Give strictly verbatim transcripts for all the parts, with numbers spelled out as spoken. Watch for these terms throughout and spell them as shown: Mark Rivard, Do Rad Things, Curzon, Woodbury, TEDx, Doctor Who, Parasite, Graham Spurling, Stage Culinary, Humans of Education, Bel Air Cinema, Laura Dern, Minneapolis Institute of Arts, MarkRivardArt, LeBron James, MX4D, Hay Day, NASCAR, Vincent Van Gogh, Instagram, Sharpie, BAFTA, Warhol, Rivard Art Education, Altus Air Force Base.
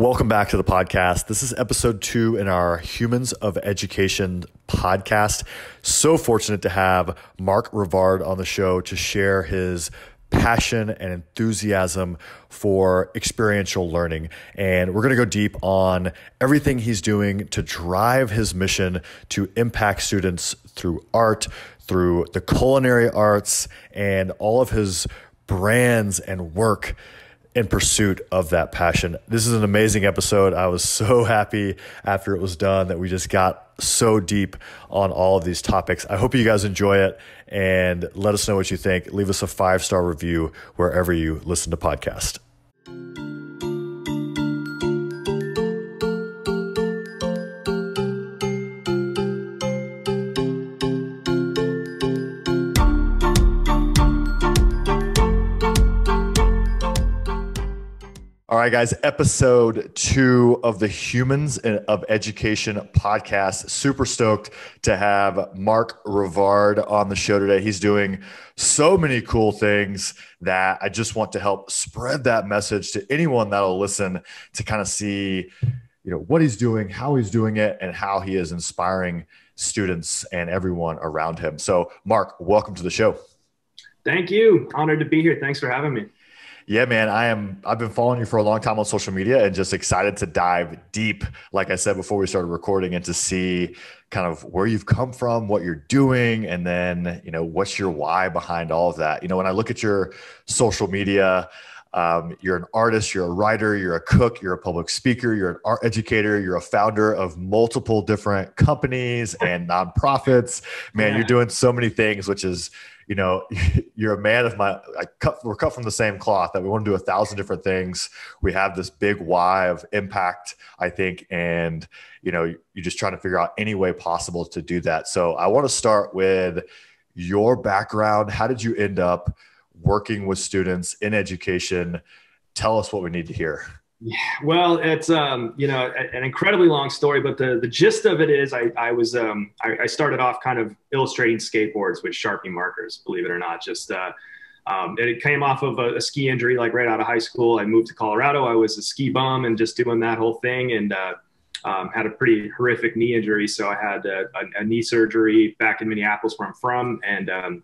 Welcome back to the podcast. This is episode two in our Humans of Education podcast. So fortunate to have Mark Rivard on the show to share his passion and enthusiasm for experiential learning. And we're going to go deep on everything he's doing to drive his mission to impact students through art, through the culinary arts, and all of his brands and work in pursuit of that passion. This is an amazing episode. I was so happy after it was done that we just got so deep on all of these topics. I hope you guys enjoy it and let us know what you think. Leave us a five-star review wherever you listen to podcasts. All right, guys, episode two of the Humans of Education podcast. Super stoked to have Mark Rivard on the show today. He's doing so many cool things that I just want to help spread that message to anyone that'll listen to kind of see, you know, what he's doing, how he's doing it, and how he is inspiring students and everyone around him. So, Mark, welcome to the show. Thank you. Honored to be here. Thanks for having me. Yeah, man, I am. I've been following you for a long time on social media and just excited to dive deep, like I said before we started recording, and to see kind of where you've come from, what you're doing, and then, you know, what's your why behind all of that. You know, when I look at your social media, um, you're an artist, you're a writer, you're a cook, you're a public speaker, you're an art educator, you're a founder of multiple different companies and nonprofits. Man, yeah. You're doing so many things, which is, you know, you're a man of my, I cut, we're cut from the same cloth, that we want to do a thousand different things. We have this big why of impact, I think. And, you know, you're just trying to figure out any way possible to do that. So I want to start with your background. How did you end up working with students in education? Tell us what we need to hear. Yeah, well, it's, um, you know, an incredibly long story, but the, the gist of it is I, I was, um, I, I started off kind of illustrating skateboards with Sharpie markers, believe it or not. Just, uh, um, and it came off of a, a ski injury, like right out of high school. I moved to Colorado. I was a ski bum and just doing that whole thing, and, uh, um, had a pretty horrific knee injury. So I had a, a, a knee surgery back in Minneapolis, where I'm from. And, um,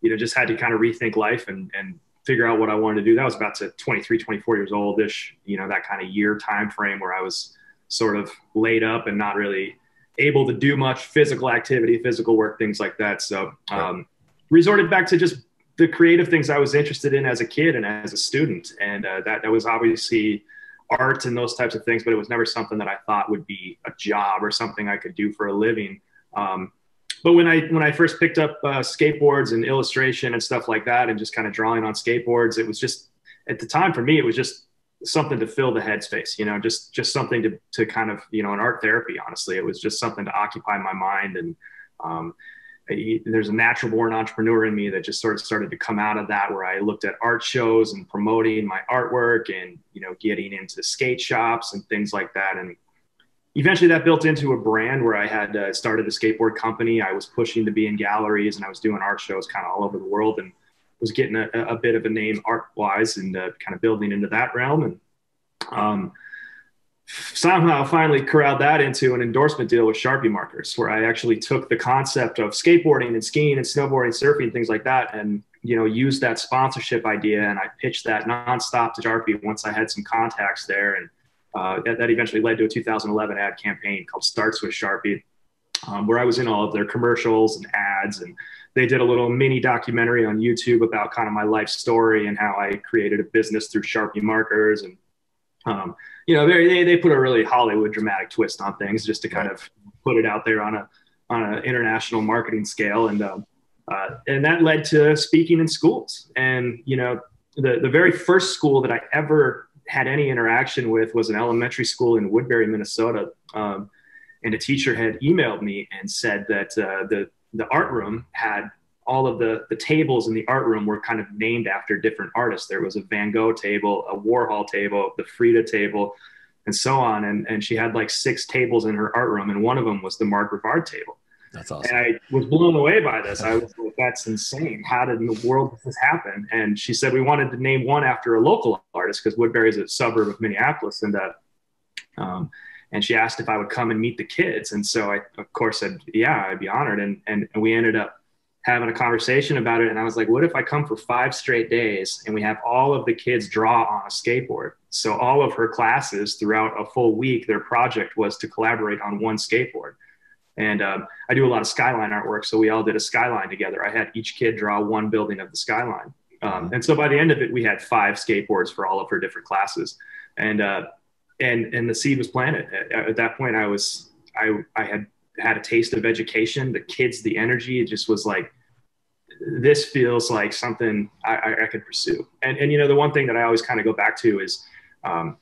you know, just had to kind of rethink life and, and, figure out what I wanted to do. That was about to twenty-three, twenty-four years old-ish, you know, that kind of year time frame where I was sort of laid up and not really able to do much physical activity, physical work, things like that. So um, resorted back to just the creative things I was interested in as a kid and as a student. And uh, that, that was obviously art and those types of things, but it was never something that I thought would be a job or something I could do for a living. Um, But when I when I first picked up uh, skateboards and illustration and stuff like that, and just kind of drawing on skateboards, it was just, at the time for me, it was just something to fill the headspace, you know, just just something to to kind of, you know, an art therapy. Honestly, it was just something to occupy my mind. And um, I, there's a natural born entrepreneur in me that just sort of started to come out of that, where I looked at art shows and promoting my artwork, and, you know, getting into skate shops and things like that. And eventually that built into a brand where I had uh, started a skateboard company. I was pushing to be in galleries, and I was doing art shows kind of all over the world, and was getting a, a bit of a name art wise and uh, kind of building into that realm. And um, somehow finally corralled that into an endorsement deal with Sharpie markers, where I actually took the concept of skateboarding and skiing and snowboarding, surfing, things like that, and, you know, used that sponsorship idea. And I pitched that nonstop to Sharpie once I had some contacts there. And Uh, that, that eventually led to a two thousand eleven ad campaign called Starts with Sharpie, um, where I was in all of their commercials and ads. And they did a little mini documentary on YouTube about kind of my life story and how I created a business through Sharpie markers. And, um, you know, they, they put a really Hollywood dramatic twist on things just to kind of put it out there on a, on an international marketing scale. And, um, uh, and that led to speaking in schools. And, you know, the, the very first school that I ever had any interaction with was an elementary school in Woodbury, Minnesota. Um, and a teacher had emailed me and said that uh, the, the art room had all of the, the tables in the art room were kind of named after different artists. There was a Van Gogh table, a Warhol table, the Frida table, and so on. And, and she had like six tables in her art room, and one of them was the Mark Rivard table. That's awesome. And I was blown away by this. I was like, that's insane. How did in the world this happen? And she said, we wanted to name one after a local artist, because Woodbury is a suburb of Minneapolis. And uh, Um, and she asked if I would come and meet the kids. And so I, of course, said, yeah, I'd be honored. And, and we ended up having a conversation about it. And I was like, what if I come for five straight days and we have all of the kids draw on a skateboard? So all of her classes throughout a full week, their project was to collaborate on one skateboard. And um, I do a lot of skyline artwork. So we all did a skyline together. I had each kid draw one building of the skyline. Um, and so by the end of it, we had five skateboards for all of her different classes. And, uh, and, and the seed was planted. At, at that point, I was, I, I had had a taste of education, the kids, the energy. It just was like, this feels like something I, I could pursue. And, and, you know, the one thing that I always kind of go back to is, um,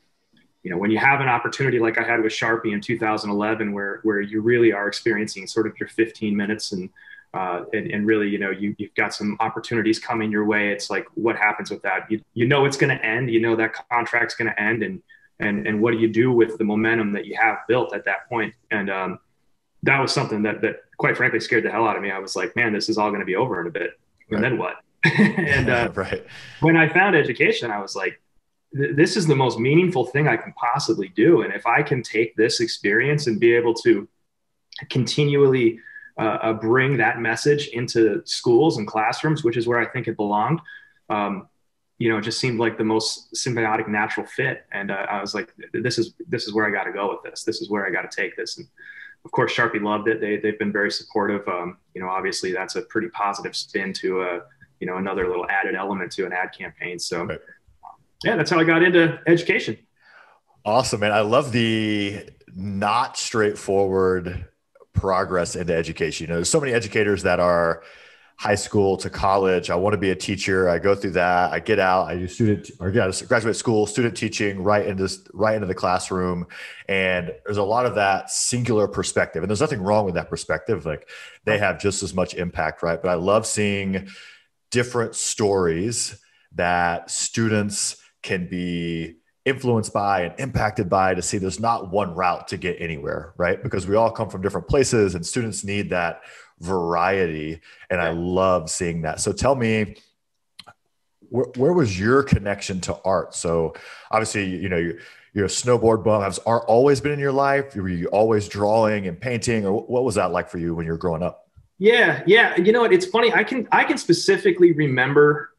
you know, when you have an opportunity like I had with Sharpie in two thousand eleven, where, where you really are experiencing sort of your fifteen minutes and, Uh, and, and really, you know, you, you've got some opportunities coming your way. It's like, what happens with that? You, you know, it's going to end, you know, that contract's going to end. And, and, and what do you do with the momentum that you have built at that point? And um, that was something that, that quite frankly scared the hell out of me. I was like, man, this is all going to be over in a bit. And right. Then what? and uh, right. When I found education, I was like, th this is the most meaningful thing I can possibly do. And if I can take this experience and be able to continually Uh, bring that message into schools and classrooms, which is where I think it belonged. Um, you know, it just seemed like the most symbiotic, natural fit. And uh, I was like, this is, this is where I got to go with this. This is where I got to take this. And of course, Sharpie loved it. They, they've been very supportive. Um, you know, obviously that's a pretty positive spin to, uh, you know, another little added element to an ad campaign. So right. Yeah, that's how I got into education. Awesome, man. I love the not straightforward progress into education. You know, there's so many educators that are high school to college. I want to be a teacher. I go through that. I get out. I do student or yeah, graduate school, student teaching, right into right into the classroom. And there's a lot of that singular perspective. And there's nothing wrong with that perspective. Like they have just as much impact, right? But I love seeing different stories that students can be influenced by and impacted by, to see there's not one route to get anywhere, right? Because we all come from different places and students need that variety. And I love seeing that. So tell me, where, where was your connection to art? So obviously, you know, you're, you're a snowboard bum. Has art always been in your life? Were you always drawing and painting, or what was that like for you when you were growing up? Yeah. Yeah. You know what? It's funny. I can, I can specifically remember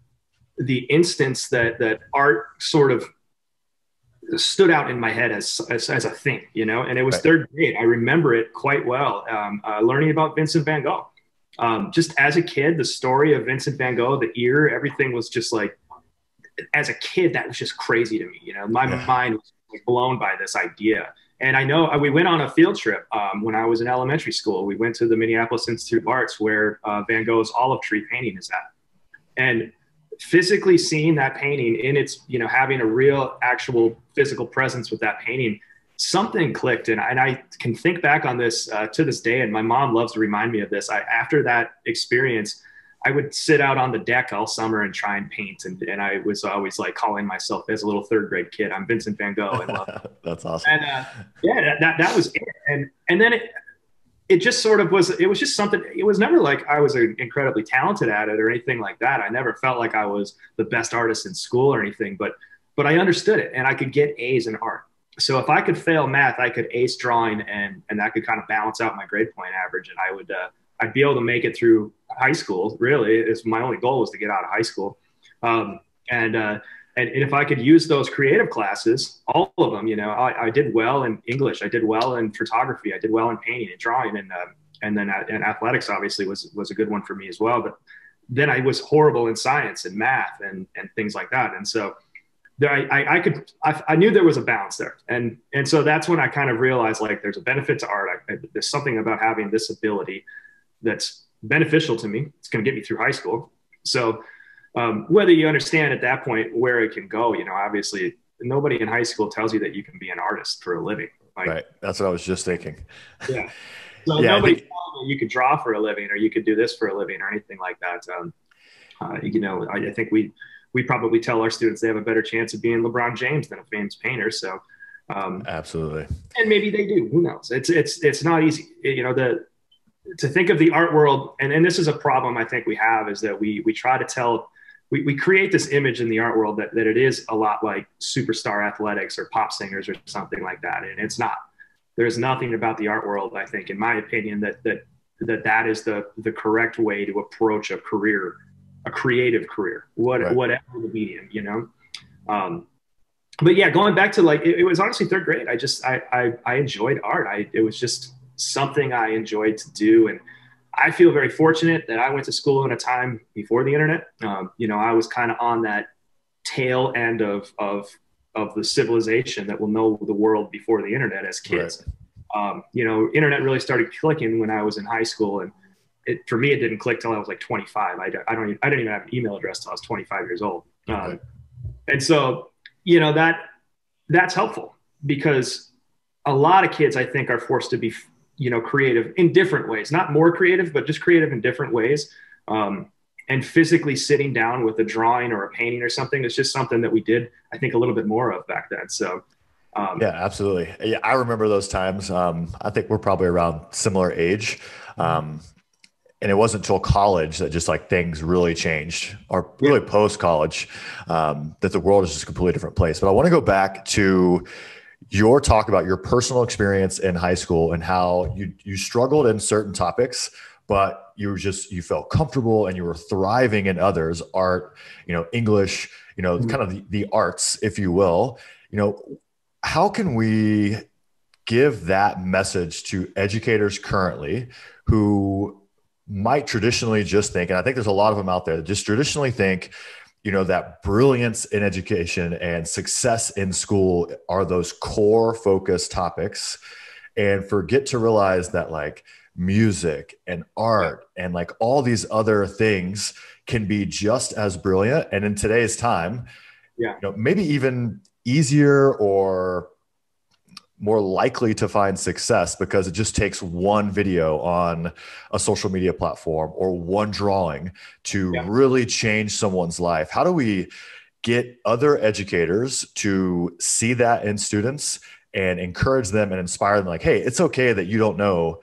the instance that, that art sort of stood out in my head as, as, as a thing, you know, and it was right. Third grade. I remember it quite well, um, uh, learning about Vincent Van Gogh. Um, just as a kid, the story of Vincent Van Gogh, the ear, everything was just like, as a kid, that was just crazy to me. You know, my yeah. mind was blown by this idea. And I know we went on a field trip um, when I was in elementary school. We went to the Minneapolis Institute of Arts, where uh, Van Gogh's olive tree painting is at. And physically seeing that painting in its, you know, having a real actual physical presence with that painting, something clicked. And I, and I can think back on this uh, to this day. And my mom loves to remind me of this. I, after that experience, I would sit out on the deck all summer and try and paint. And, and I was always like calling myself as a little third grade kid, I'm Vincent Van Gogh. And love That's awesome. And, uh, yeah, that, that, that was it. And, and then it, it just sort of was, it was just something, it was never like I was incredibly talented at it or anything like that. I never felt like I was the best artist in school or anything, but, but I understood it and I could get A's in art. So if I could fail math, I could ace drawing, and, and that could kind of balance out my grade point average. And I would, uh, I'd be able to make it through high school. Really, it's my only goal was to get out of high school. Um, and, uh, And if I could use those creative classes, all of them, you know, I, I did well in English. I did well in photography. I did well in painting and drawing. And, um, and then uh, and athletics obviously was, was a good one for me as well. But then I was horrible in science and math and, and things like that. And so there, I, I, I could, I, I knew there was a balance there. And, and so that's when I kind of realized, like, there's a benefit to art. I, there's something about having this ability that's beneficial to me. It's going to get me through high school. So Um, whether you understand at that point where it can go, you know, obviously nobody in high school tells you that you can be an artist for a living. Like, right. That's what I was just thinking. Yeah. So yeah, nobody tells you you could draw for a living or you could do this for a living or anything like that. Um, uh, you know, I, I think we, we probably tell our students they have a better chance of being LeBron James than a famous painter. So, um, absolutely. And maybe they do, who knows? It's, it's, it's not easy. It, you know, the, to think of the art world. And, and this is a problem I think we have, is that we, we try to tell we, we create this image in the art world that, that it is a lot like superstar athletics or pop singers or something like that. And it's not. There's nothing about the art world, I think, in my opinion, that that that, that is the, the correct way to approach a career, a creative career, what, right. whatever the medium, you know? Um, but yeah, going back to like, it, it was honestly third grade. I just, I, I, I enjoyed art. I, it was just something I enjoyed to do. And I feel very fortunate that I went to school in a time before the internet. Um, you know, I was kind of on that tail end of, of, of the civilization that will know the world before the internet as kids. Right. Um, you know, internet really started clicking when I was in high school. And it, for me, it didn't click till I was like twenty-five. I, I don't even, I didn't even have an email address till I was twenty-five years old. Um, right. And so, you know, that that's helpful because a lot of kids, I think, are forced to be, you know, creative in different ways, not more creative, but just creative in different ways. Um, and physically sitting down with a drawing or a painting or something, it's just something that we did, I think, a little bit more of back then. So, um, yeah, absolutely. Yeah. I remember those times. Um, I think we're probably around similar age. Um, and it wasn't until college that just like things really changed, or really yeah. post-college, um, that the world is just a completely different place. But I want to go back to your talk about your personal experience in high school and how you, you struggled in certain topics, but you were just, you felt comfortable and you were thriving in others, art, you know, English, you know, mm-hmm. kind of the, the arts, if you will. You know, how can we give that message to educators currently who might traditionally just think, and I think there's a lot of them out there that just traditionally think, you know, that brilliance in education and success in school are those core focus topics, and forget to realize that like music and art and like all these other things can be just as brilliant. And in today's time, yeah. you know, maybe even easier or more likely to find success because it just takes one video on a social media platform or one drawing to yeah. really change someone's life. How do we get other educators to see that in students and encourage them and inspire them? Like, hey, it's okay that you don't know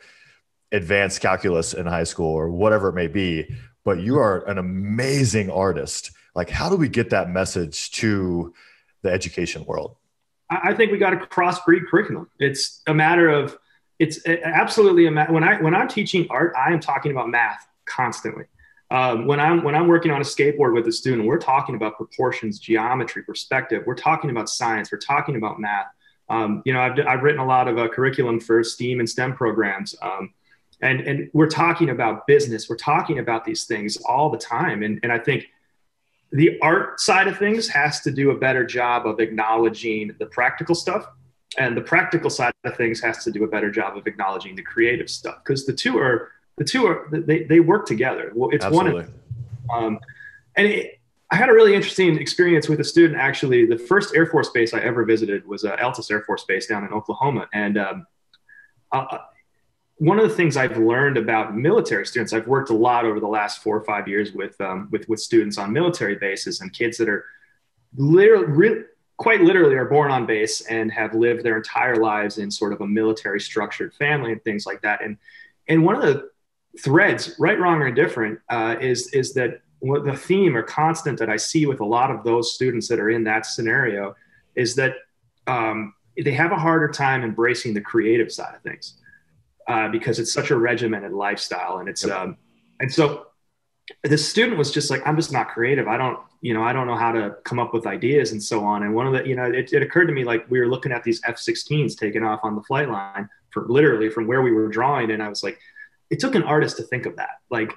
advanced calculus in high school or whatever it may be, but you are an amazing artist. Like, how do we get that message to the education world? I think we got to crossbreed curriculum. It's a matter of, it's absolutely a matter. When I, when I'm teaching art, I am talking about math constantly. Um, when I'm, when I'm working on a skateboard with a student, we're talking about proportions, geometry, perspective. We're talking about science. We're talking about math. Um, you know, I've, I've written a lot of uh, curriculum for STEAM and STEM programs. Um, and, and we're talking about business. We're talking about these things all the time. And, and I think the art side of things has to do a better job of acknowledging the practical stuff, and the practical side of things has to do a better job of acknowledging the creative stuff, because the two are, the two are, they, they work together. Well, it's Absolutely. one. Um, and it, I had a really interesting experience with a student. Actually, the first Air Force Base I ever visited was uh, Altus Air Force Base down in Oklahoma. And um, uh, one of the things I've learned about military students, I've worked a lot over the last four or five years with, um, with, with students on military bases and kids that are literally, really, quite literally are born on base and have lived their entire lives in sort of a military structured family and things like that. And, and one of the threads, right, wrong, or indifferent, uh, is, is that what the theme or constant that I see with a lot of those students that are in that scenario is that um, they have a harder time embracing the creative side of things. Uh, because it's such a regimented lifestyle. And it's, um, and so the student was just like, I'm just not creative. I don't, you know, I don't know how to come up with ideas and so on. And one of the, you know, it, it occurred to me, like, we were looking at these F sixteens taking off on the flight line for literally from where we were drawing. And I was like, it took an artist to think of that. Like,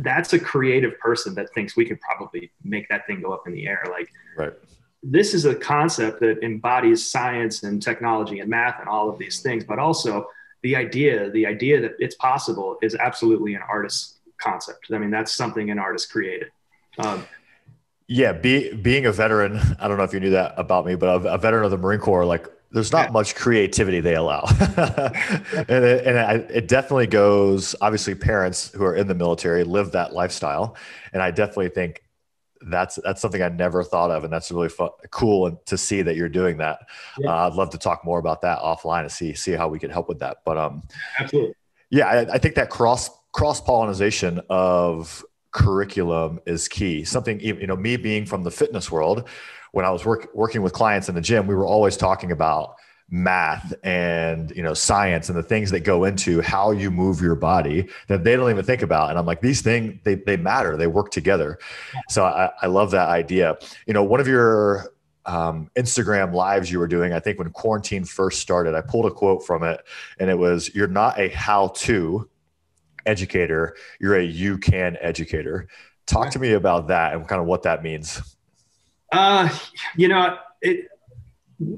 that's a creative person that thinks we could probably make that thing go up in the air. Like, right. This is a concept that embodies science and technology and math and all of these things, but also the idea, the idea that it's possible is absolutely an artist's concept. I mean, that's something an artist created. Um, yeah. Be, being a veteran, I don't know if you knew that about me, but a, a veteran of the Marine Corps, like, there's not yeah. much creativity they allow. and it, and I, it definitely goes, obviously parents who are in the military live that lifestyle. And I definitely think that's, that's something I never thought of. And that's really fun, cool to see that you're doing that. Yeah. Uh, I'd love to talk more about that offline and see, see how we can help with that. But um, Absolutely. yeah, I, I think that cross cross pollination of curriculum is key. Something, you know, me being from the fitness world, when I was work, working with clients in the gym, we were always talking about math and, you know, science and the things that go into how you move your body that they don't even think about. And I'm like, these things, they, they matter, they work together. So I, I love that idea. You know, one of your um, Instagram lives you were doing, I think when quarantine first started, I pulled a quote from it and it was, "You're not a how-to educator, you're a you can educator." Talk to me about that and kind of what that means. Uh, you know, it,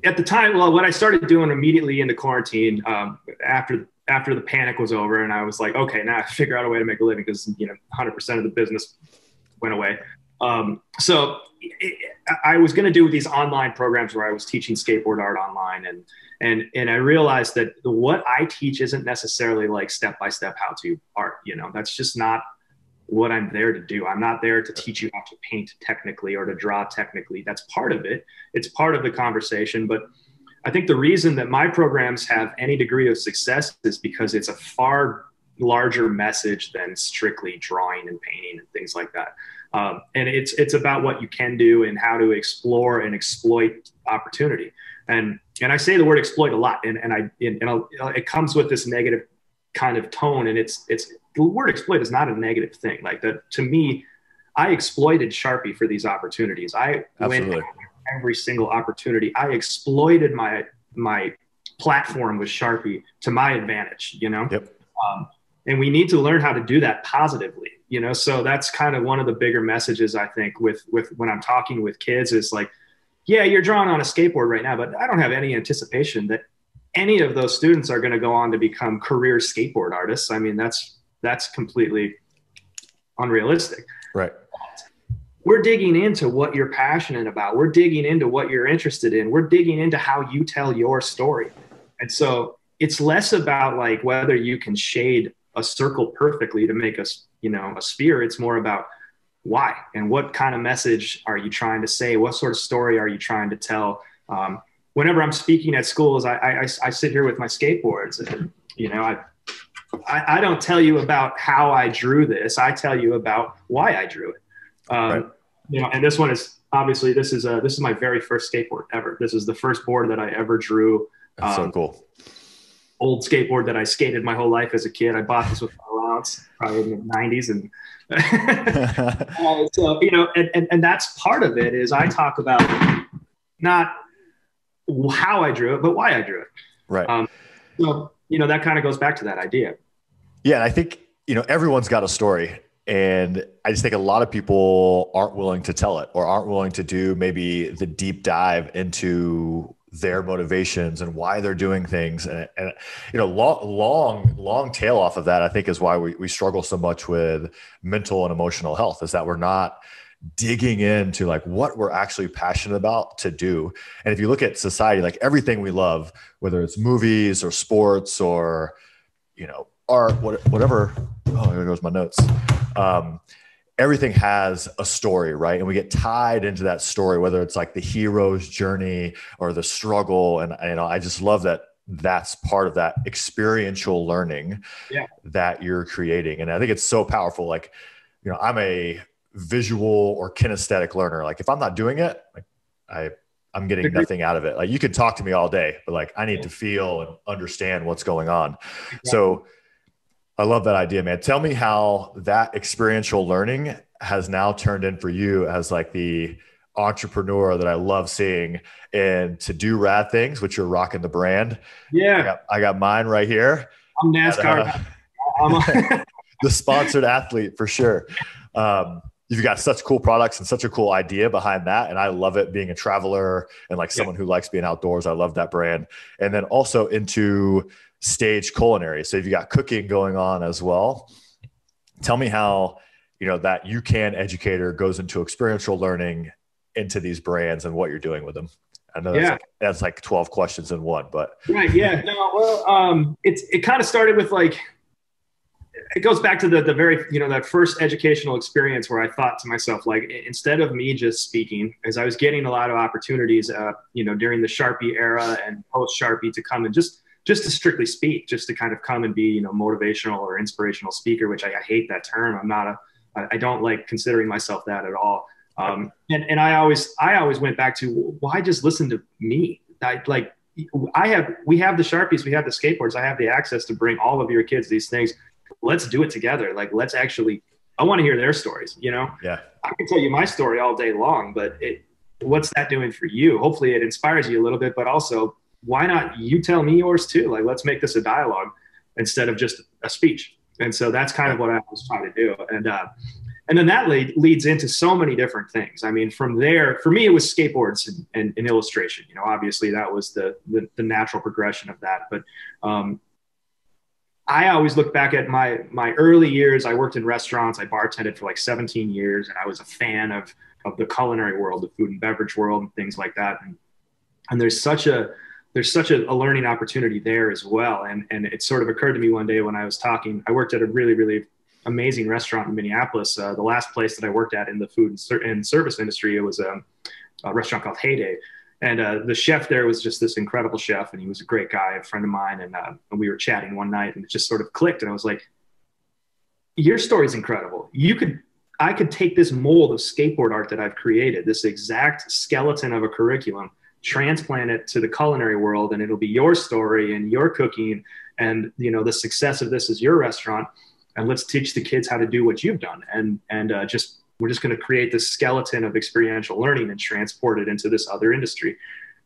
at the time, well, what I started doing immediately in the quarantine, um, after, after the panic was over and I was like, okay, now I figure out a way to make a living, because, you know, one hundred percent of the business went away. Um, so it, I was going to do these online programs where I was teaching skateboard art online. And, and, and I realized that what I teach isn't necessarily like step-by-step how to art, you know, that's just not what I'm there to do. I'm not there to teach you how to paint technically or to draw technically. That's part of it. It's part of the conversation. But I think the reason that my programs have any degree of success is because it's a far larger message than strictly drawing and painting and things like that. Um, and it's, it's about what you can do and how to explore and exploit opportunity. And, and I say the word exploit a lot, and, and I, and, and I'll, it comes with this negative kind of tone, and it's, it's, the word exploit is not a negative thing. Like, that, to me, I exploited Sharpie for these opportunities. I Absolutely. went every single opportunity. I exploited my, my platform with Sharpie to my advantage, you know? Yep. Um, and we need to learn how to do that positively, you know? So that's kind of one of the bigger messages, I think, with, with when I'm talking with kids, is like, yeah, you're drawing on a skateboard right now, but I don't have any anticipation that any of those students are going to go on to become career skateboard artists. I mean, that's, that's completely unrealistic. Right. We're digging into what you're passionate about. We're digging into what you're interested in. We're digging into how you tell your story. And so it's less about like whether you can shade a circle perfectly to make us, you know, a sphere. It's more about why and what kind of message are you trying to say? What sort of story are you trying to tell? Um, whenever I'm speaking at schools, I, I, I sit here with my skateboards and, you know, I, I, I don't tell you about how I drew this. I tell you about why I drew it. Um, right. You know, and this one is obviously, this is a, this is my very first skateboard ever. This is the first board that I ever drew. That's um, so cool. Old skateboard that I skated my whole life as a kid. I bought this with my allowance, probably in the nineties. And uh, so, you know, and, and, and that's part of it, is I talk about not how I drew it, but why I drew it. Right. Um, so, you know, that kind of goes back to that idea. Yeah. And I think, you know, everyone's got a story, and I just think a lot of people aren't willing to tell it, or aren't willing to do maybe the deep dive into their motivations and why they're doing things. And, and you know, long, long, long tail off of that, I think, is why we, we struggle so much with mental and emotional health, is that we're not digging into like what we're actually passionate about to do. And if you look at society, like everything we love, whether it's movies or sports or, you know, art, whatever. Oh, here goes my notes. Um, everything has a story, right? And we get tied into that story, whether it's like the hero's journey or the struggle. And, you know, I just love that. That's part of that experiential learning yeah. that you're creating. And I think it's so powerful. Like, you know, I'm a visual or kinesthetic learner. Like if I'm not doing it, like I, I'm getting nothing out of it. Like you can talk to me all day, but like I need to feel and understand what's going on. Yeah. So I love that idea, man. Tell me how that experiential learning has now turned in for you as like the entrepreneur that I love seeing, and to do rad things, which you're rocking the brand. Yeah. I got, I got mine right here. I'm NASCAR. I'm a the sponsored athlete for sure. Um, You've got such cool products and such a cool idea behind that. And I love it, being a traveler and like someone yeah. who likes being outdoors. I love that brand. And then also into Stage Culinary. So you've got cooking going on as well. Tell me how, you know, that you can educator goes into experiential learning into these brands and what you're doing with them. I know that's, yeah. like, that's like twelve questions in one, but. Right. Yeah. No, well, um, it's, it kind of started with like, it goes back to the, the very, you know, that first educational experience where I thought to myself, like, instead of me just speaking, as I was getting a lot of opportunities, uh, you know, during the Sharpie era and post Sharpie, to come and just, just to strictly speak, just to kind of come and be, you know, motivational or inspirational speaker, which I, I hate that term. I'm not a, I don't like considering myself that at all. Um, and, and I always, I always went back to, why just listen to me? I, like I have, we have the Sharpies, we have the skateboards. I have the access to bring all of your kids these things. Let's do it together. Like, let's actually, I want to hear their stories, you know? Yeah. I can tell you my story all day long, but it, what's that doing for you? Hopefully it inspires you a little bit, but also why not you tell me yours too? Like, let's make this a dialogue instead of just a speech. And so that's kind of what I was trying to do. And, uh, and then that lead, leads into so many different things. I mean, from there, for me, it was skateboards and, and, and illustration. You know, obviously that was the, the, the natural progression of that. But um, I always look back at my, my early years. I worked in restaurants. I bartended for like seventeen years. And I was a fan of, of the culinary world, the food and beverage world and things like that. And, and there's such a, there's such a, a learning opportunity there as well. And, and it sort of occurred to me one day when I was talking, I worked at a really, really amazing restaurant in Minneapolis. Uh, the last place that I worked at in the food and, ser and service industry, it was a, a restaurant called Hay Day. And uh, the chef there was just this incredible chef, and he was a great guy, a friend of mine. And, uh, and we were chatting one night, and it just sort of clicked. And I was like, your story's incredible. You could, I could take this mold of skateboard art that I've created, this exact skeleton of a curriculum, transplant it to the culinary world, and it'll be your story and your cooking. And, you know, the success of this is your restaurant. And let's teach the kids how to do what you've done. And, and uh, just, we're just going to create this skeleton of experiential learning and transport it into this other industry.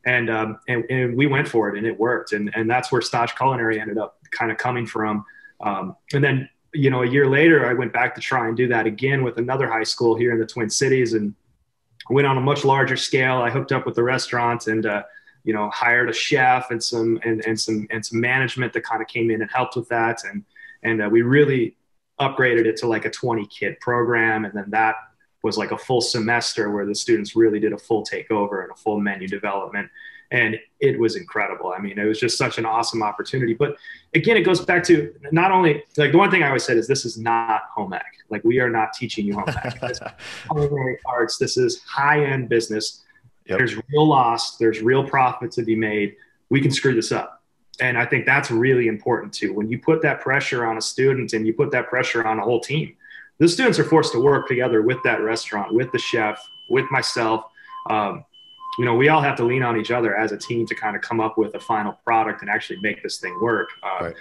And, um, and, and we went for it, and it worked. And, and that's where Stage Culinary ended up kind of coming from. Um, and then, you know, a year later, I went back to try and do that again with another high school here in the Twin Cities, and went on a much larger scale. I hooked up with the restaurant and, uh, you know, hired a chef and some, and, and some, and some management that kind of came in and helped with that. And, and uh, we really upgraded it to like a twenty kid program. And then that was like a full semester where the students really did a full takeover and a full menu development. And it was incredible. I mean, it was just such an awesome opportunity. But again, it goes back to not only, like, the one thing I always said is this is not home ec. Like, we are not teaching you home ec. This is culinary arts. This is high-end business. Yep. There's real loss. There's real profit to be made. We can screw this up. And I think that's really important too. When you put that pressure on a student and you put that pressure on a whole team, the students are forced to work together with that restaurant, with the chef, with myself. Um, you know, we all have to lean on each other as a team to kind of come up with a final product and actually make this thing work. Uh, right.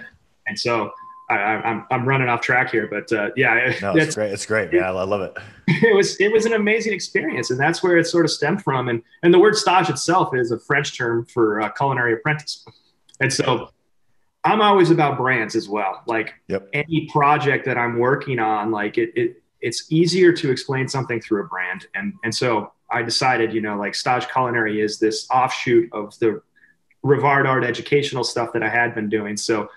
And so I, I'm, I'm running off track here, but uh, yeah. No, it's great. It's great. Yeah, I love it. It was, it was an amazing experience, and that's where it sort of stemmed from. And, and the word stage itself is a French term for uh, culinary apprentice. And so I'm always about brands as well. Like, yep. Any project that I'm working on, like it, it, it's easier to explain something through a brand. And, and so I decided, you know, like Stage Culinary is this offshoot of the Rivard Art educational stuff that I had been doing. So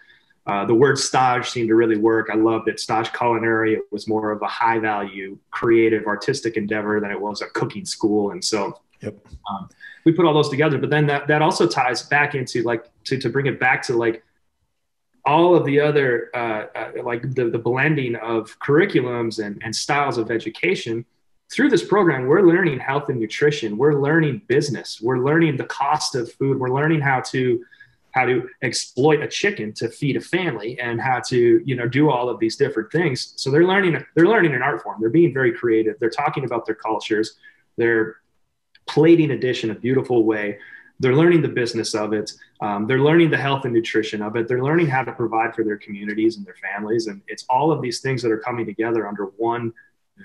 uh, the word stage seemed to really work. I loved it. Stage Culinary, it was more of a high value, creative, artistic endeavor than it was a cooking school. And so Yep. Um, we put all those together, but then that, that also ties back into like, to, to bring it back to like all of the other, uh, uh, like the, the blending of curriculums and, and styles of education. Through this program, we're learning health and nutrition. We're learning business. We're learning the cost of food. We're learning how to, how to exploit a chicken to feed a family, and how to, you know, do all of these different things. So they're learning, they're learning an art form. They're being very creative. They're talking about their cultures. They're plating a dish in a beautiful way. They're learning the business of it. Um, they're learning the health and nutrition of it. They're learning how to provide for their communities and their families. And it's all of these things that are coming together under one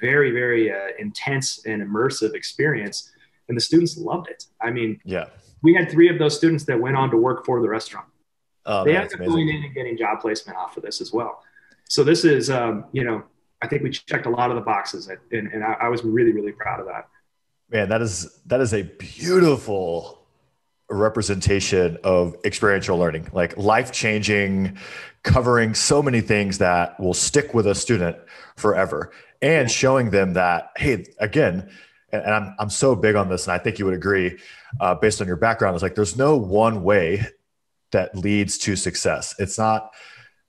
very, very uh, intense and immersive experience. And the students loved it. I mean, yeah, we had three of those students that went on to work for the restaurant. Oh, they ended up going in and getting job placement off of this as well. So this is, um, you know, I think we checked a lot of the boxes, and, and I, I was really, really proud of that. Man, that is, that is a beautiful representation of experiential learning, like life-changing, covering so many things that will stick with a student forever, and showing them that, hey, again, and I'm, I'm so big on this, and I think you would agree, uh, based on your background, it's like, there's no one way that leads to success. It's not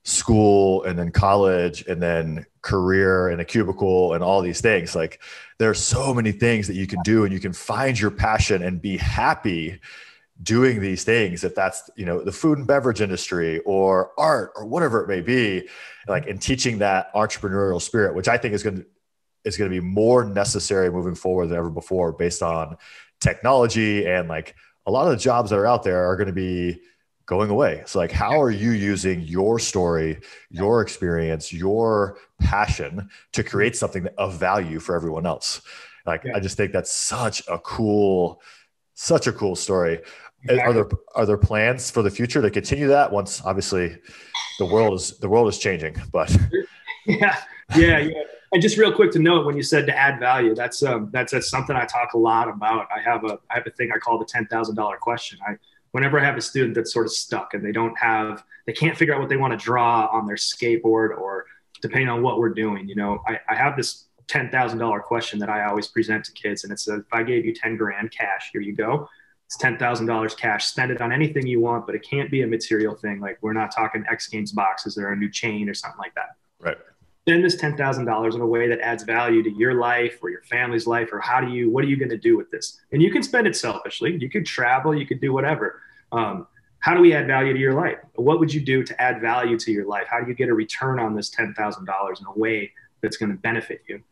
school and then college and then career and a cubicle and all these things. Like, there are so many things that you can do, and you can find your passion and be happy doing these things. If that's, you know, the food and beverage industry or art or whatever it may be, like, and teaching that entrepreneurial spirit, which I think is going to is going to be more necessary moving forward than ever before, based on technology, and like a lot of the jobs that are out there are going to be going away. So like, how are you using your story, your experience, your passion to create something of value for everyone else? Like, yeah. I just think that's such a cool, such a cool story. Exactly. Are there, are there plans for the future to continue that, once obviously the world is, the world is changing, but yeah, yeah, yeah. And just real quick to note, when you said to add value, that's um, that's that's something I talk a lot about. I have a I have a thing I call the ten thousand dollar question. I whenever I have a student that's sort of stuck and they don't have they can't figure out what they want to draw on their skateboard, or depending on what we're doing, you know, I, I have this ten thousand dollar question that I always present to kids, and it says, if I gave you ten grand cash, here you go. It's ten thousand dollars cash. Spend it on anything you want, but it can't be a material thing. Like, we're not talking X Games boxes or a new chain or something like that. Right. Spend this ten thousand dollars in a way that adds value to your life or your family's life, or how do you, what are you going to do with this? And you can spend it selfishly. You could travel, you could do whatever. Um, how do we add value to your life? What would you do to add value to your life? How do you get a return on this ten thousand dollars in a way that's going to benefit you?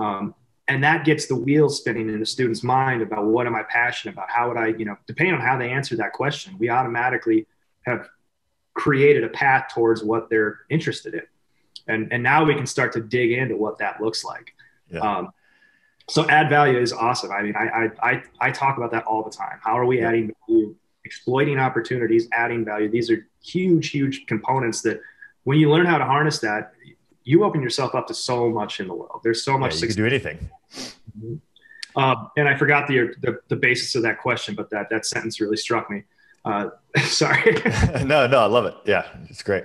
Um, and that gets the wheels spinning in the student's mind about, what am I passionate about? How would I, you know, depending on how they answer that question, we automatically have created a path towards what they're interested in. And, and now we can start to dig into what that looks like. Yeah. Um, so add value is awesome. I mean, I, I, I talk about that all the time. How are we yeah. adding value, exploiting opportunities, adding value? These are huge, huge components that when you learn how to harness that, you open yourself up to so much in the world. There's so much. Yeah, you can do anything. Um, and I forgot the, the, the basis of that question, but that, that sentence really struck me. Uh, sorry. no, no, I love it. Yeah, it's great.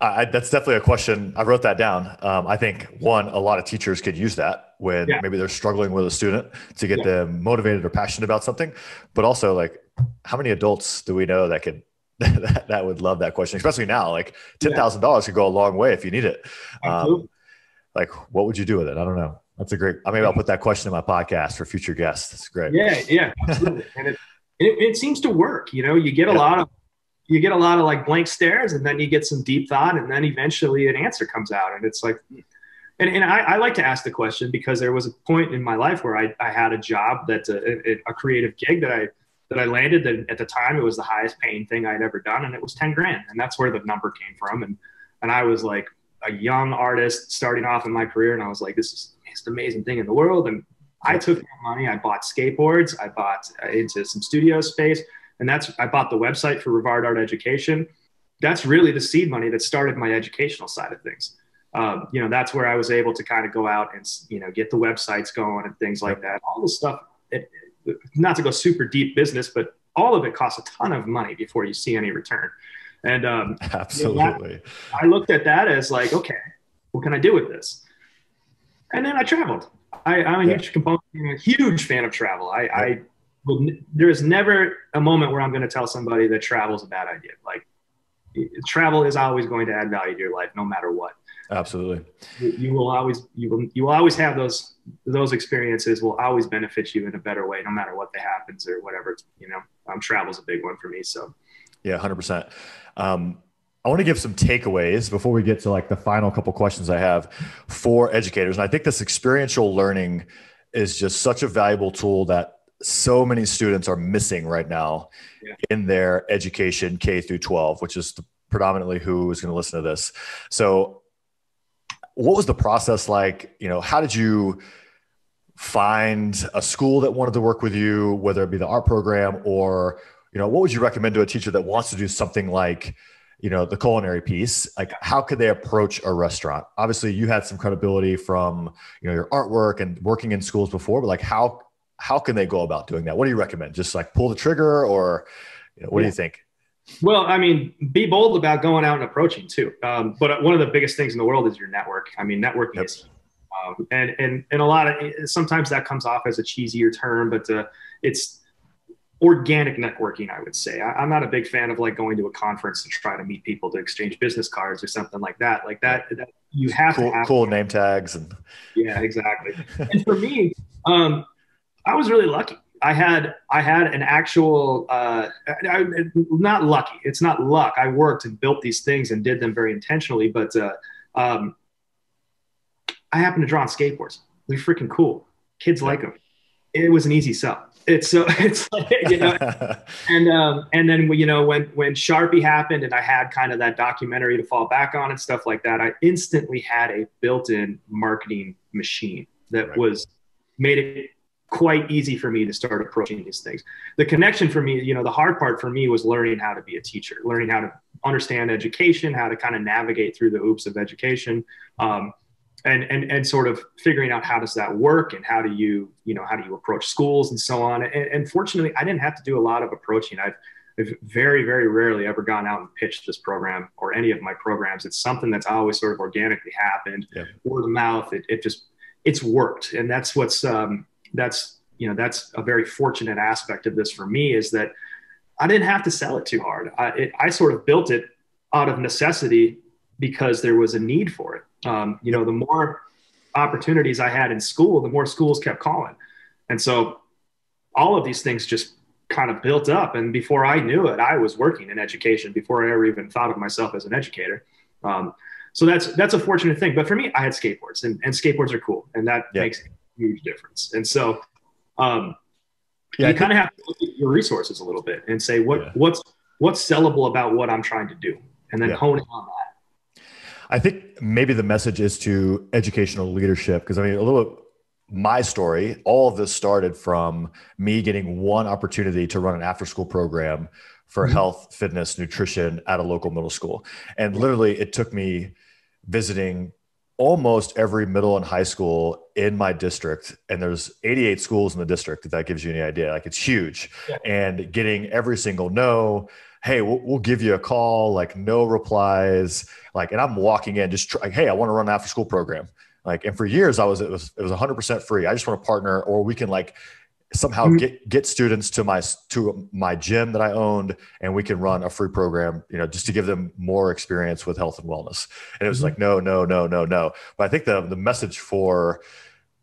I, that's definitely a question. I wrote that down. Um, I think one, a lot of teachers could use that when yeah. maybe they're struggling with a student to get yeah. them motivated or passionate about something. But also, like, how many adults do we know that could, that, that would love that question, especially now? Like, ten thousand dollars yeah. could go a long way if you need it. Um, like, what would you do with it? I don't know. That's a great, I mean, I'll put that question in my podcast for future guests. That's great. Yeah. Yeah. Absolutely. And it, it, it seems to work, you know, you get a yeah. lot of, you get a lot of like blank stares, and then you get some deep thought, and then eventually an answer comes out. And it's like, and, and I, I like to ask the question, because there was a point in my life where I, I had a job that a, a creative gig that I, that I landed, that at the time it was the highest paying thing I'd ever done. And it was ten grand. And that's where the number came from. And, and I was like a young artist starting off in my career. And I was like, this is the amazing thing in the world. And I took that money. I bought skateboards. I bought into some studio space. And that's, I bought the website for Rivard Art Education. That's really the seed money that started my educational side of things. Um, you know, that's where I was able to kind of go out and, you know, get the websites going and things like that. All the stuff, it, not to go super deep business, but all of it costs a ton of money before you see any return. And um, absolutely, you know, I looked at that as like, okay, what can I do with this? And then I traveled. I, I'm a yeah. huge component, I'm a huge fan of travel. I, yeah. I There is never a moment where I'm going to tell somebody that travel is a bad idea. Like, travel is always going to add value to your life, no matter what. Absolutely. You, you will always, you will, you will always have those, those experiences will always benefit you in a better way, no matter what that happens or whatever, you know, um, travel's a big one for me. So yeah, one hundred percent. Um, I want to give some takeaways before we get to like the final couple questions I have for educators. And I think this experiential learning is just such a valuable tool that so many students are missing right now yeah. in their education K through twelve, which is the, predominantly who is going to listen to this. So what was the process like? You know, how did you find a school that wanted to work with you, whether it be the art program or, you know, what would you recommend to a teacher that wants to do something like, you know, the culinary piece? Like, how could they approach a restaurant? Obviously you had some credibility from, you know, your artwork and working in schools before, but like, how, how can they go about doing that? What do you recommend? Just like pull the trigger, or you know, what yeah. do you think? Well, I mean, be bold about going out and approaching too. Um, but one of the biggest things in the world is your network. I mean, networking yep. is, um, and, and, and a lot of, sometimes that comes off as a cheesier term, but uh, it's organic networking, I would say. I, I'm not a big fan of like going to a conference and trying to meet people to exchange business cards or something like that. Like that, that you have cool, to have cool name tags. And yeah, exactly. And for me, um, I was really lucky. I had, I had an actual, uh, I, not lucky. It's not luck. I worked and built these things and did them very intentionally, but uh, um, I happen to draw on skateboards. They're freaking cool. Kids like them. It was an easy sell. It's so it's like, you know, and um, and then you know when when Sharpie happened and I had kind of that documentary to fall back on and stuff like that, I instantly had a built-in marketing machine that right. was made it quite easy for me to start approaching these things. The connection for me, you know, the hard part for me was learning how to be a teacher, learning how to understand education, how to kind of navigate through the hoops of education, um, and and and sort of figuring out how does that work and how do you, you know, how do you approach schools and so on. And, and fortunately, I didn't have to do a lot of approaching. I've, I've very, very rarely ever gone out and pitched this program or any of my programs. It's something that's always sort of organically happened, yeah. word of mouth. It, it just, it's worked. And that's what's, um, that's, you know, that's a very fortunate aspect of this for me, is that I didn't have to sell it too hard. I, it, I sort of built it out of necessity because there was a need for it. Um, you know, the more opportunities I had in school, the more schools kept calling. And so all of these things just kind of built up. And before I knew it, I was working in education before I ever even thought of myself as an educator. Um, so that's, that's a fortunate thing. But for me, I had skateboards, and, and skateboards are cool. And that yeah. makes huge difference. And so um yeah, you kind of have to look at your resources a little bit and say what yeah. what's what's sellable about what I'm trying to do, and then yeah. hone in on that. I think maybe the message is to educational leadership, because I mean, a little my story, all of this started from me getting one opportunity to run an after school program for mm-hmm. health, fitness, nutrition at a local middle school. And literally it took me visiting almost every middle and high school in my district. And there's eighty-eight schools in the district, if that gives you any idea, like it's huge. Yeah. And getting every single no, hey, we'll, we'll give you a call, like no replies. Like, and I'm walking in just like, hey, I want to run an after school program. Like, and for years I was, it was, it was one hundred percent free. I just want to partner, or we can like somehow mm-hmm. get, get students to my, to my gym that I owned, and we can run a free program, you know, just to give them more experience with health and wellness. And it was mm-hmm. like, no, no, no, no, no. But I think the, the message for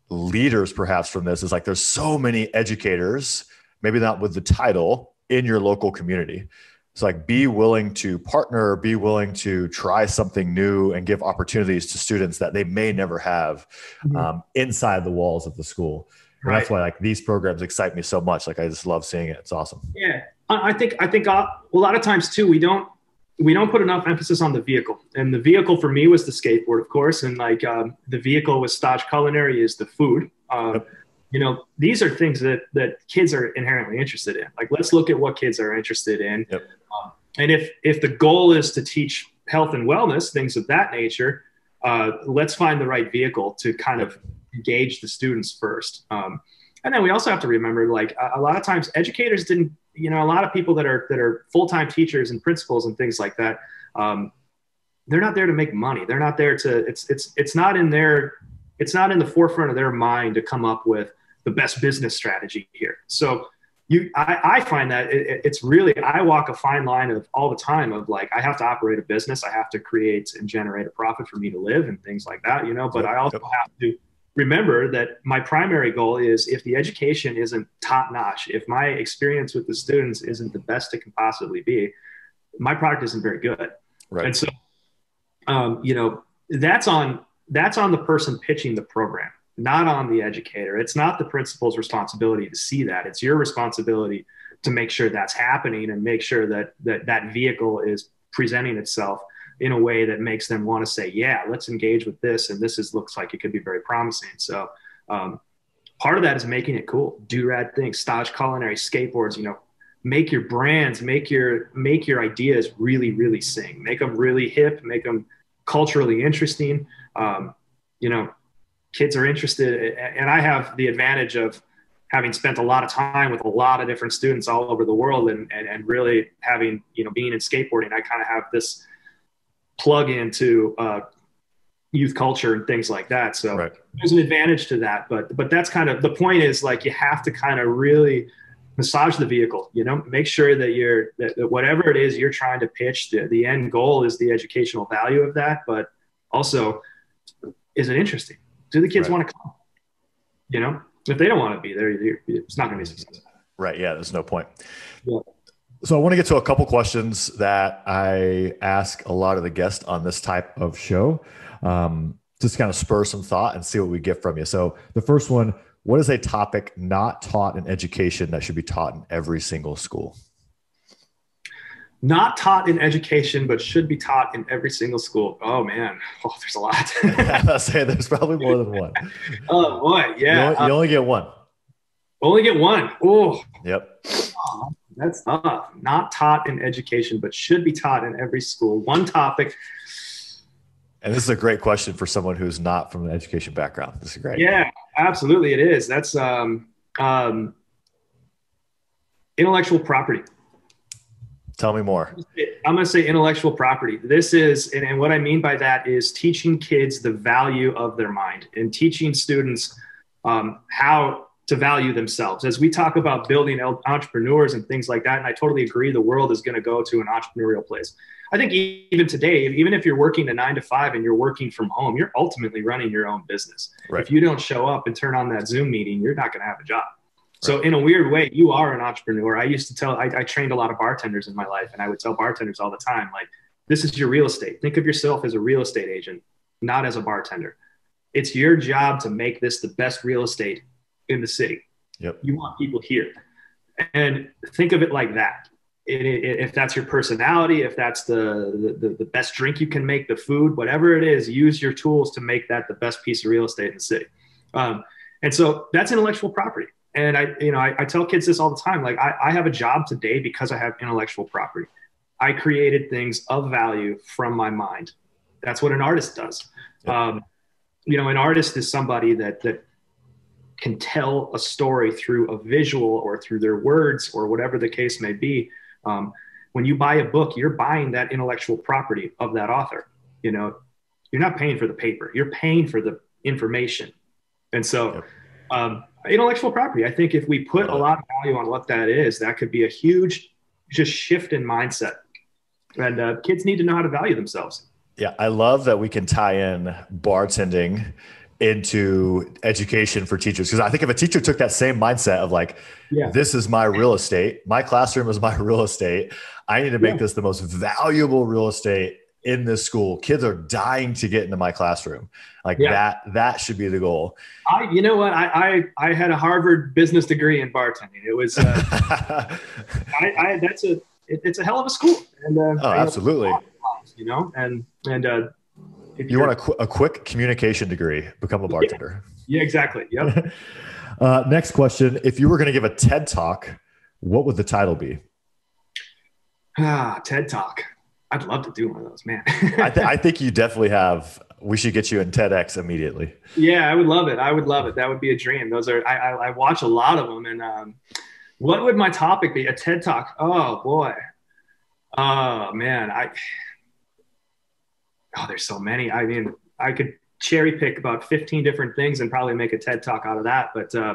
leaders perhaps from this is like, there's so many educators, maybe not with the title, in your local community. It's like, be willing to partner, be willing to try something new and give opportunities to students that they may never have mm-hmm. um, inside the walls of the school. And that's why like these programs excite me so much. Like I just love seeing it. It's awesome. Yeah. I think, I think a lot of times too, we don't, we don't put enough emphasis on the vehicle, and the vehicle for me was the skateboard, of course. And like, um, the vehicle with Stage Culinary is the food. Um, yep. You know, these are things that, that kids are inherently interested in. Like, let's look at what kids are interested in. Yep. Um, and if, if the goal is to teach health and wellness, things of that nature, uh, let's find the right vehicle to kind of engage the students first. Um, and then we also have to remember, like a, a lot of times educators didn't, you know, a lot of people that are, that are full-time teachers and principals and things like that. Um, they're not there to make money. They're not there to, it's, it's, it's not in their, it's not in the forefront of their mind to come up with the best business strategy here. So you, I, I find that it, it's really, I walk a fine line of all the time of like, I have to operate a business. I have to create and generate a profit for me to live and things like that, you know, but I also have to remember that my primary goal is, if the education isn't top notch, if my experience with the students isn't the best it can possibly be, my product isn't very good. Right. And so, um, you know, that's on, that's on the person pitching the program, not on the educator. It's not the principal's responsibility to see that. It's your responsibility to make sure that's happening and make sure that that, that vehicle is presenting itself in a way that makes them want to say, yeah, let's engage with this. And this is, looks like it could be very promising. So um, part of that is making it cool. Do rad things, Stage Culinary, skateboards, you know, make your brands, make your, make your ideas really, really sing, make them really hip, make them culturally interesting. Um, you know, kids are interested. And I have the advantage of having spent a lot of time with a lot of different students all over the world, and, and, and really having, you know, being in skateboarding, I kind of have this plug into uh, youth culture and things like that. So right. there's an advantage to that, but, but that's kind of the point, is like, you have to kind of really massage the vehicle, you know, make sure that you're, that, that whatever it is you're trying to pitch, the, the end goal is the educational value of that. But also, is it interesting? Do the kids right. want to come? You know, if they don't want to be there, it's not going to be successful. Right. Yeah. There's no point. Yeah. So I want to get to a couple questions that I ask a lot of the guests on this type of show. Um, just kind of spur some thought and see what we get from you. So the first one, what is a topic not taught in education that should be taught in every single school? Not taught in education, but should be taught in every single school. Oh man, oh, there's a lot. I'll say there's probably more than one. Oh boy, yeah. You only, you only get one. Only get one. Oh. Yep. Oh, that's tough. Not taught in education, but should be taught in every school. One topic. And this is a great question for someone who's not from an education background. This is great. Yeah, absolutely, it is. That's um, um, intellectual property. Tell me more. I'm going to say intellectual property. This is, and, and what I mean by that is teaching kids the value of their mind and teaching students um, how to value themselves. As we talk about building entrepreneurs and things like that, and I totally agree, the world is going to go to an entrepreneurial place. I think even today, even if you're working a nine to five and you're working from home, you're ultimately running your own business. Right. If you don't show up and turn on that Zoom meeting, you're not going to have a job. So in a weird way, you are an entrepreneur. I used to tell, I, I trained a lot of bartenders in my life, and I would tell bartenders all the time, like, this is your real estate. Think of yourself as a real estate agent, not as a bartender. It's your job to make this the best real estate in the city. Yep. You want people here. And think of it like that. It, it, if that's your personality, if that's the, the, the best drink you can make, the food, whatever it is, use your tools to make that the best piece of real estate in the city. Um, and so that's intellectual property. And I, you know, I, I tell kids this all the time. Like I, I have a job today because I have intellectual property. I created things of value from my mind. That's what an artist does. Yeah. Um, you know, an artist is somebody that, that can tell a story through a visual or through their words or whatever the case may be. Um, when you buy a book, you're buying that intellectual property of that author. You know, you're not paying for the paper, you're paying for the information. And so, yeah. um, intellectual property. I think if we put a lot of value on what that is, that could be a huge just shift in mindset. And uh, kids need to know how to value themselves. Yeah. I love that we can tie in bartending into education for teachers. Because I think if a teacher took that same mindset of like, yeah. this is my real estate, my classroom is my real estate, I need to make yeah. this the most valuable real estate in this school. Kids are dying to get into my classroom. Like yeah. that, that should be the goal. I, you know what? I, I, I had a Harvard business degree in bartending. It was, uh, I, I, that's a, it, it's a hell of a school. And, uh, oh, absolutely. You know, and, and, uh, if you want a, qu a quick communication degree, become a bartender. Yeah, yeah exactly. Yep. uh, next question. If you were going to give a TED talk, what would the title be? Ah, TED talk. I'd love to do one of those, man. I, th I think you definitely have. We should get you in TEDx immediately. Yeah, I would love it. I would love it. That would be a dream. Those are, I, I, I watch a lot of them. And um, what would my topic be? A TED talk. Oh boy. Oh man. I, oh, there's so many. I mean, I could cherry pick about fifteen different things and probably make a TED talk out of that. But uh,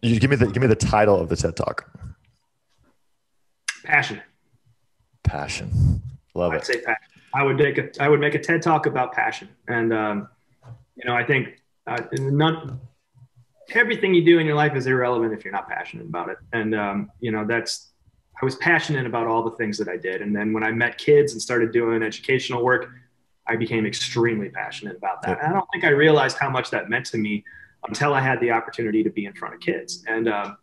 you give me the, give me the title of the TED talk. Passion. Passion. Love it. I'd say passion. I would make a, I would make a TED talk about passion. And, um, you know, I think uh, not everything you do in your life is irrelevant if you're not passionate about it. And, um, you know, that's, I was passionate about all the things that I did. And then when I met kids and started doing educational work, I became extremely passionate about that. And I don't think I realized how much that meant to me until I had the opportunity to be in front of kids. And, um,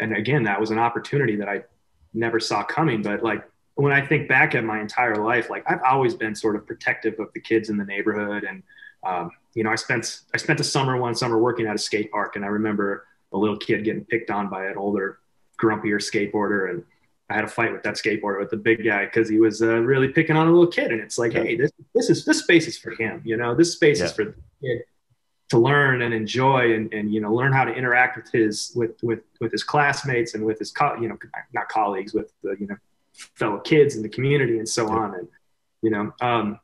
and again, that was an opportunity that I never saw coming, but like, when I think back at my entire life, like I've always been sort of protective of the kids in the neighborhood. And, um, you know, I spent, I spent a summer one summer working at a skate park, and I remember a little kid getting picked on by an older, grumpier skateboarder. And I had a fight with that skateboarder, with the big guy, cause he was uh, really picking on a little kid. And it's like, yeah. Hey, this, this is, this space is for him. You know, this space yeah. is for the kid to learn and enjoy and, and, you know, learn how to interact with his, with, with, with his classmates and with his, co you know, not colleagues, with the, you know, fellow kids in the community and so on. And, you know, um,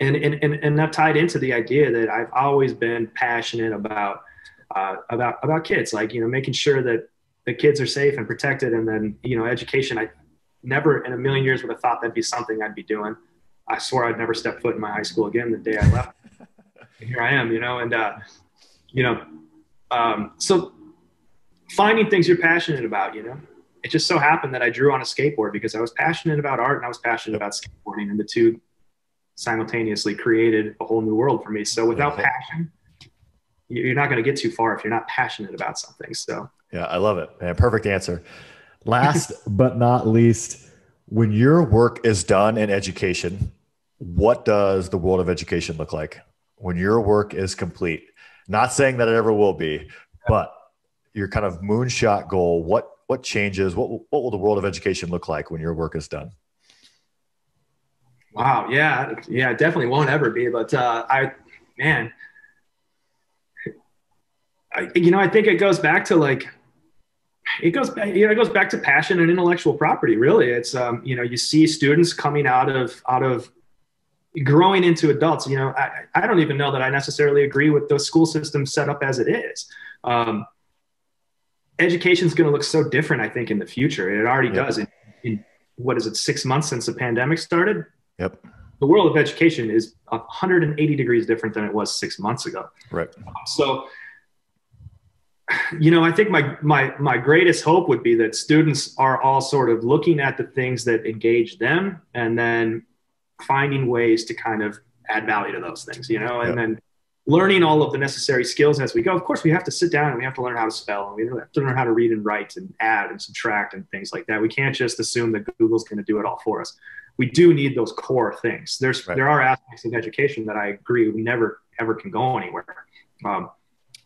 and, and, and, and that tied into the idea that I've always been passionate about, uh, about, about kids, like, you know, making sure that the kids are safe and protected. And then, you know, education, I never in a million years would have thought that'd be something I'd be doing. I swore I'd never step foot in my high school again the day I left. And here I am, you know, and, uh, you know, um, so finding things you're passionate about, you know. It just so happened that I drew on a skateboard because I was passionate about art and I was passionate about skateboarding, and the two simultaneously created a whole new world for me. So without yeah. passion, you're not going to get too far if you're not passionate about something. So yeah, I love it, man. Perfect answer. Last but not least, when your work is done in education, what does the world of education look like? When your work is complete, not saying that it ever will be, but your kind of moonshot goal, what, what changes, what, what will the world of education look like when your work is done? Wow. Yeah. Yeah. It definitely won't ever be, but, uh, I, man, I, you know, I think it goes back to like, it goes back, you know, it goes back to passion and intellectual property. Really. It's, um, you know, you see students coming out of, out of growing into adults. You know, I, I don't even know that I necessarily agree with the school system set up as it is. Um, education is going to look so different, I think, in the future. It already yep. does. In, in what is it, six months since the pandemic started? Yep. The world of education is one hundred eighty degrees different than it was six months ago. Right. So, you know, I think my, my, my greatest hope would be that students are all sort of looking at the things that engage them and then finding ways to kind of add value to those things, you know, and yep. then learning all of the necessary skills as we go. Of course, we have to sit down and we have to learn how to spell, and we have to learn how to read and write and add and subtract and things like that. We can't just assume that Google's going to do it all for us. We do need those core things. There's, right. there are aspects of education that I agree we never, ever can go anywhere. Um,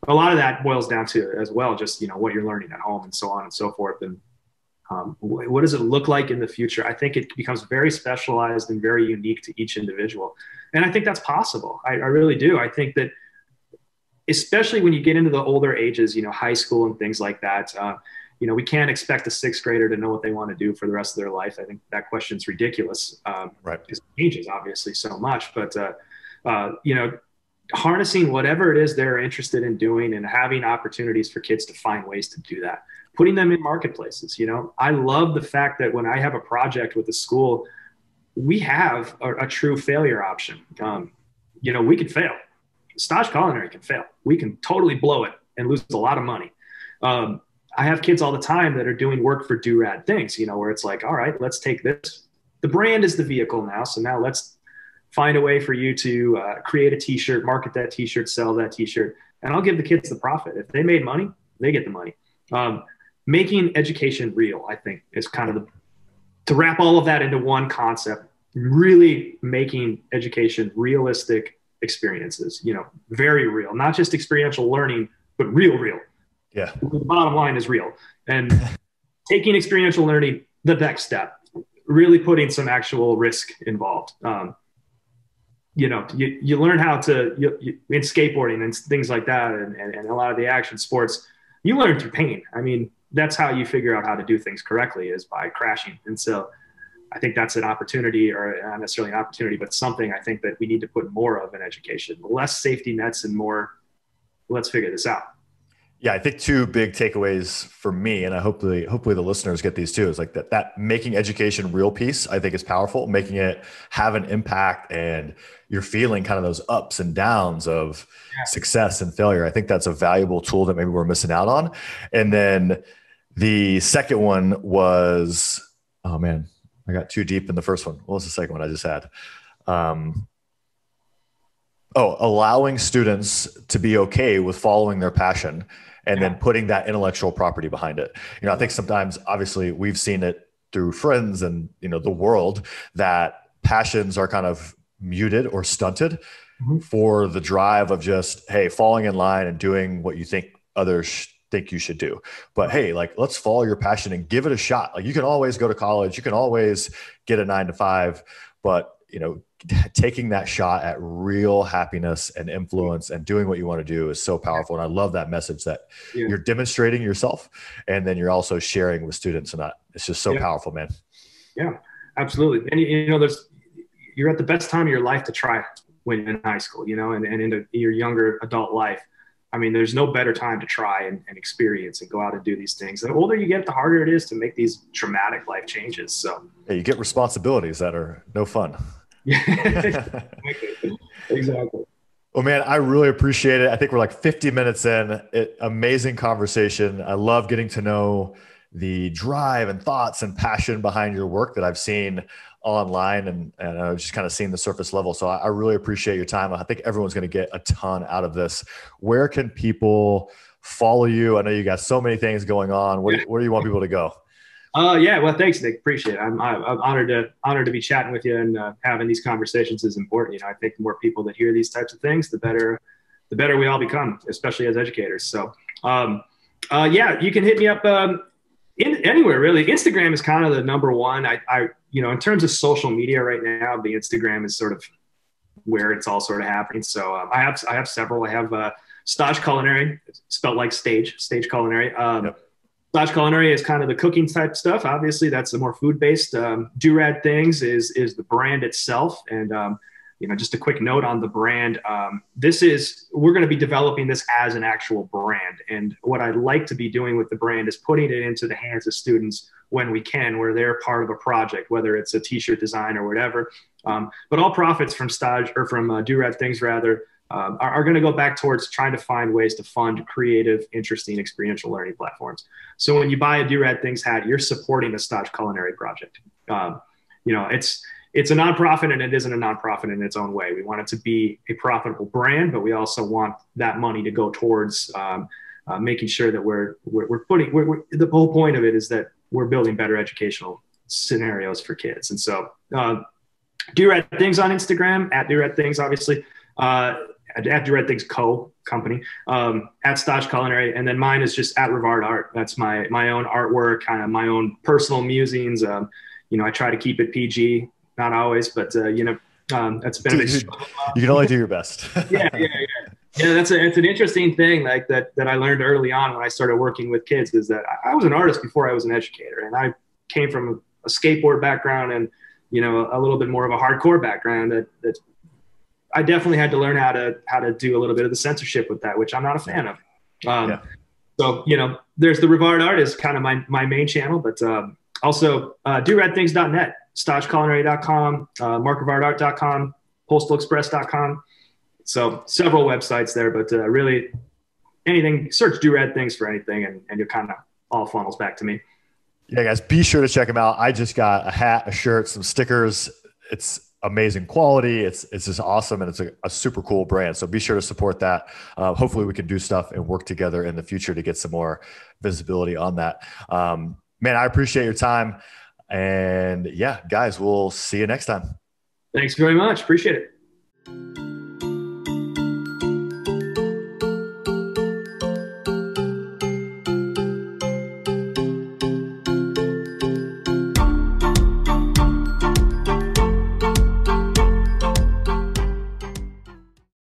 a lot of that boils down to as well, just, you know, what you're learning at home and so on and so forth. And um, what does it look like in the future? I think it becomes very specialized and very unique to each individual. And I think that's possible. I, I really do. I think that especially when you get into the older ages, you know, high school and things like that, uh, you know, we can't expect a sixth grader to know what they want to do for the rest of their life. I think that question's ridiculous. Um, right. Because it changes obviously so much, but, uh, uh, you know, harnessing whatever it is they're interested in doing and having opportunities for kids to find ways to do that, putting them in marketplaces. You know, I love the fact that when I have a project with a school, we have a, a true failure option. Um, you know, we can fail. Stage Culinary can fail. We can totally blow it and lose a lot of money. Um, I have kids all the time that are doing work for Do Rad Things, you know, where it's like, all right, let's take this. The brand is the vehicle now. So now let's find a way for you to uh, create a t-shirt, market that t-shirt, sell that t-shirt. And I'll give the kids the profit. If they made money, they get the money. Um, making education real, I think, is kind of the, to wrap all of that into one concept, really making education realistic experiences, you know, very real, not just experiential learning, but real, real. Yeah. The bottom line is real. And taking experiential learning the next step, really putting some actual risk involved. Um, you know, you, you learn how to, you, you, in skateboarding and things like that, and, and, and a lot of the action sports, you learn through pain. I mean, that's how you figure out how to do things correctly, is by crashing. And so I think that's an opportunity, or not necessarily an opportunity, but something I think that we need to put more of in education, less safety nets and more, let's figure this out. Yeah, I think two big takeaways for me, and I hopefully, hopefully the listeners get these too, is like that, that making education real piece, I think, is powerful, making it have an impact, and you're feeling kind of those ups and downs of yeah. success and failure. I think that's a valuable tool that maybe we're missing out on. And then the second one was, oh man, I got too deep in the first one. What was the second one I just had? Um, oh, allowing students to be okay with following their passion and yeah. then putting that intellectual property behind it. You know, I think sometimes, obviously, we've seen it through friends and, you know, the world, that passions are kind of muted or stunted mm-hmm. for the drive of just, hey, falling in line and doing what you think others think you should do. But hey, like, let's follow your passion and give it a shot. Like, you can always go to college, you can always get a nine to five, but, you know, taking that shot at real happiness and influence and doing what you want to do is so powerful. And I love that message that yeah. you're demonstrating yourself, and then you're also sharing with students, and that, it's just so yeah. powerful, man. Yeah, absolutely. And you know, there's, you're at the best time of your life to try when in high school, you know, and, and into your younger adult life. I mean, there's no better time to try and, and experience and go out and do these things. The older you get, the harder it is to make these traumatic life changes. So yeah, you get responsibilities that are no fun. Yeah, exactly. Well, man, I really appreciate it. I think we're like fifty minutes in. It, amazing conversation. I love getting to know the drive and thoughts and passion behind your work that I've seen online, and, and I've just kind of seen the surface level. So I, I really appreciate your time. I think everyone's going to get a ton out of this. Where can people follow you? I know you got so many things going on. Where, where do you want people to go? Uh, yeah, well, thanks, Nick. Appreciate it. I'm, I'm honored to honored to be chatting with you, and uh, having these conversations is important. You know, I think the more people that hear these types of things, the better, the better we all become, especially as educators. So, um, uh, yeah, you can hit me up um, in, anywhere really. Instagram is kind of the number one. I, I, you know, in terms of social media right now, the Instagram is sort of where it's all sort of happening. So um, I have I have several. I have uh, Stage Culinary, spelled like stage, Stage Culinary. Um, yep. Stage Culinary is kind of the cooking type stuff. Obviously, that's the more food based. Um, Do Rad Things is is the brand itself. And um, you know, just a quick note on the brand. Um, this is we're going to be developing this as an actual brand. And what I'd like to be doing with the brand is putting it into the hands of students when we can, where they're part of a project, whether it's a T-shirt design or whatever. Um, but all profits from Stage or from uh, Do Rad Things rather. Um, are, are going to go back towards trying to find ways to fund creative, interesting, experiential learning platforms. So when you buy a Do Rad Things hat, you're supporting a Stage Culinary project. Um, you know, it's it's a nonprofit, and it isn't a nonprofit in its own way. We want it to be a profitable brand, but we also want that money to go towards um, uh, making sure that we're we're, we're putting we're, we're, the whole point of it is that we're building better educational scenarios for kids. And so uh, Do Rad Things on Instagram, at Do Rad Things, obviously. Uh, at Do Rad Things Co. company, um, at Stage Culinary. And then mine is just at Rivard Art. That's my, my own artwork, kind of my own personal musings. Um, you know, I try to keep it P G, not always, but, uh, you know, um, that's been a big struggle. You can only do your best. yeah, yeah, yeah. Yeah, that's a, it's an interesting thing like that, that I learned early on when I started working with kids is that I was an artist before I was an educator. And I came from a skateboard background and, you know, a little bit more of a hardcore background that, that I definitely had to learn how to how to do a little bit of the censorship with that, which I'm not a fan of. Um, yeah. So, you know, there's the Rivard Art is kind of my, my main channel, but um, also uh, do rad things dot net, stage culinary dot com, uh, mark rivard art dot com, postal express dot com. So several websites there, but uh, really anything, search Do Rad Things for anything, and, and you're kind of all funnels back to me. Yeah, guys, be sure to check them out. I just got a hat, a shirt, some stickers. It's amazing quality. It's, it's just awesome. And it's a, a super cool brand. So be sure to support that. Uh, hopefully we can do stuff and work together in the future to get some more visibility on that. Um, man, I appreciate your time, and yeah, guys, we'll see you next time. Thanks very much. Appreciate it.